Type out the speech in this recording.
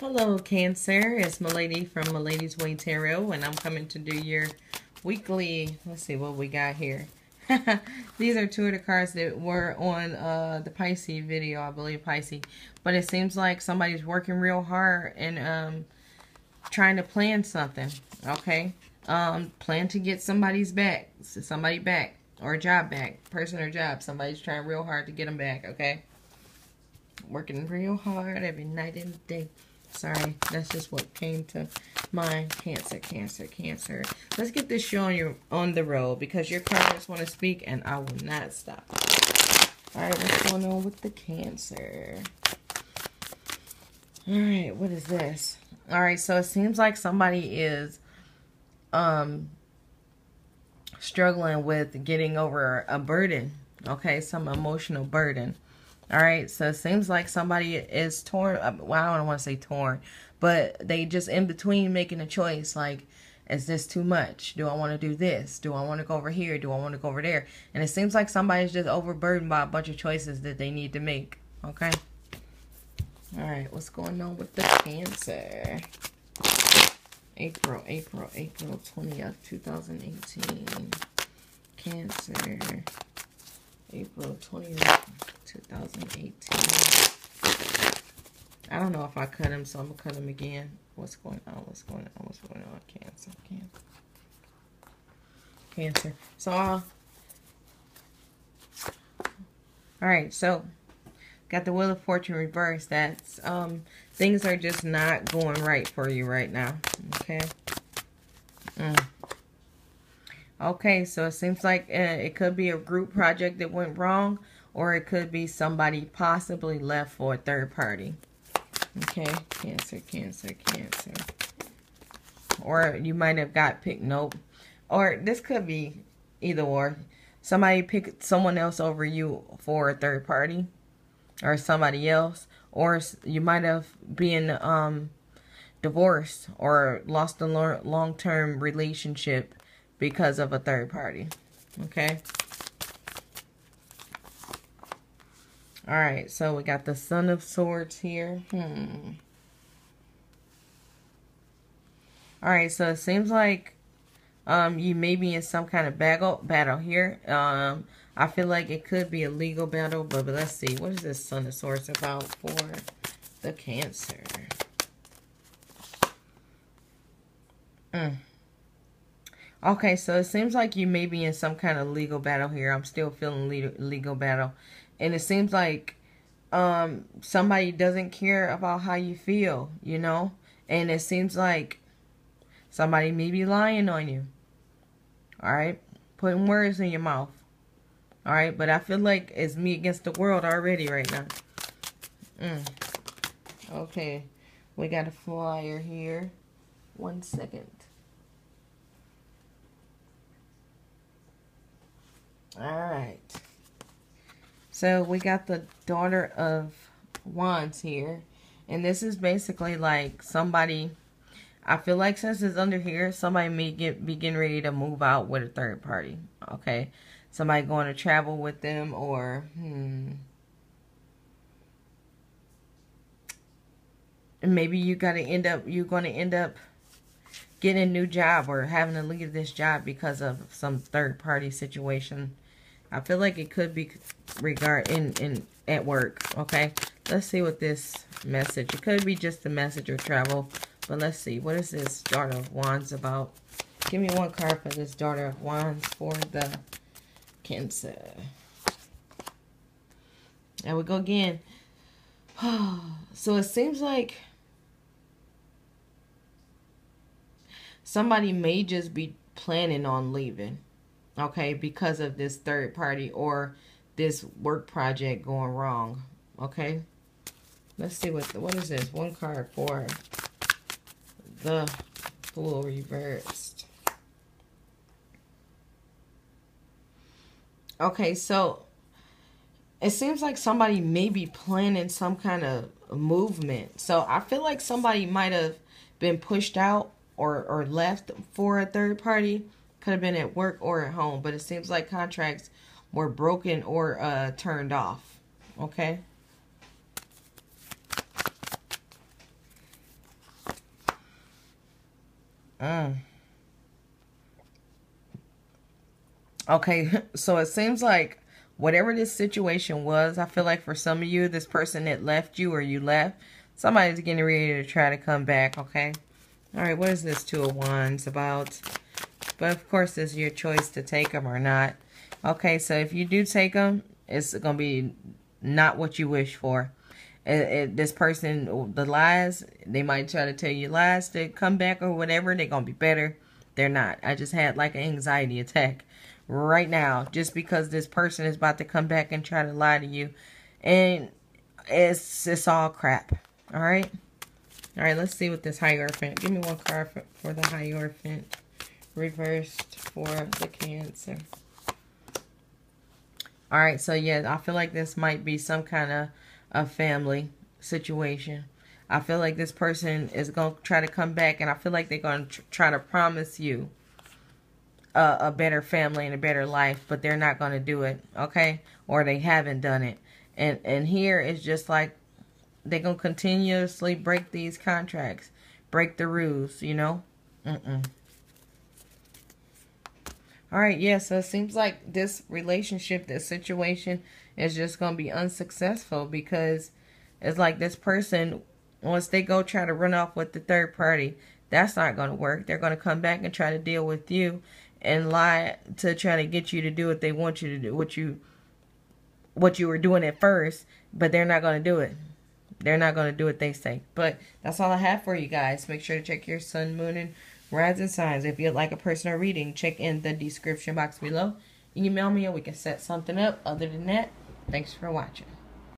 Hello Cancer, it's Milady from Milady's Way Tarot, and I'm coming to do your weekly, let's see what we got here. These are two of the cards that were on the Pisces video, I believe Pisces, but it seems like somebody's working real hard and trying to plan something, okay? Plan to get somebody back, or a job back, person or job, somebody's trying real hard to get them back, okay? Working real hard every night and day. Sorry, that's just what came to mind. Cancer. Let's get this show on the road, because your cards want to speak and I will not stop. Alright, what's going on with the Cancer? Alright, what is this? Alright, so it seems like somebody is struggling with getting over a burden. Okay, some emotional burden. All right, so it seems like somebody is torn. Well, I don't want to say torn, but they just in between making a choice. Like, is this too much? Do I want to do this? Do I want to go over here? Do I want to go over there? And it seems like somebody's just overburdened by a bunch of choices that they need to make. Okay. All right, what's going on with the Cancer? April 20th, 2018. Cancer. April 20th. 2018. I don't know if I cut him, so I'm going to cut him again. What's going on? Cancer. So, alright, so, got the Wheel of Fortune reversed. That's, things are just not going right for you right now. Okay? Okay, so it seems like it could be a group project that went wrong, or it could be somebody possibly left for a third party. Okay, Cancer. Or you might have got picked. Nope. Or this could be either or. Somebody picked someone else over you for a third party, or somebody else. Or you might have been divorced or lost a long-term relationship because of a third party. Okay. All right, so we got the Sun of Swords here. All right, so it seems like you may be in some kind of battle here. I feel like it could be a legal battle, but let's see. What is this Sun of Swords about for the Cancer? Okay, so it seems like you may be in some kind of legal battle here. I'm still feeling legal battle. And it seems like somebody doesn't care about how you feel, you know? And it seems like somebody may be lying on you, all right? Putting words in your mouth, all right? But I feel like it's me against the world already right now. Okay, we got a flyer here. 1 second. All right. So we got the Daughter of Wands here, and this is basically like somebody, I feel like since it's under here, somebody may be getting ready to move out with a third party, okay? Somebody going to travel with them, or, maybe you're going to end up getting a new job or having to leave this job because of some third party situation. I feel like it could be at work, okay? Let's see what this message, it could be just the message or travel, but let's see. What is this Daughter of Wands about? Give me one card for this Daughter of Wands for the Cancer. There we go again. So it seems like somebody may just be planning on leaving. Okay, because of this third party or this work project going wrong. Okay, let's see what is this? One card for the Fool reversed. Okay, so it seems like somebody may be planning some kind of movement. So I feel like somebody might have been pushed out or left for a third party. Could have been at work or at home, but it seems like contracts were broken or turned off. Okay. Okay, so it seems like whatever this situation was, I feel like for some of you, this person that left you or you left, somebody's getting ready to try to come back, okay? All right, what is this Two of Wands about? But of course, it's your choice to take them or not. Okay, so if you do take them, it's going to be not what you wish for. This person, the lies, they might try to tell you lies to come back or whatever. They're going to be better. They're not. I just had like an anxiety attack right now just because this person is about to come back and try to lie to you, and it's all crap. All right, let's see what this Hierophant, give me one card for the Hierophant reversed for the Cancer. All right, so yeah, I feel like this might be some kind of a family situation. I feel like this person is going to try to come back, and I feel like they're going to try to promise you a better family and a better life, but they're not going to do it, okay? Or they haven't done it. And here it's just like they're going to continuously break these contracts, break the rules, you know? All right, yeah, so it seems like this relationship, this situation is just going to be unsuccessful because it's like this person, once they go try to run off with the third party, that's not going to work. They're going to come back and try to deal with you and lie to try to get you to do what they want you to do, what you were doing at first, but they're not going to do it. They're not going to do what they say. But that's all I have for you guys. Make sure to check your sun, moon, and rising signs. If you'd like a personal reading, check in the description box below. Email me and we can set something up. Other than that, thanks for watching.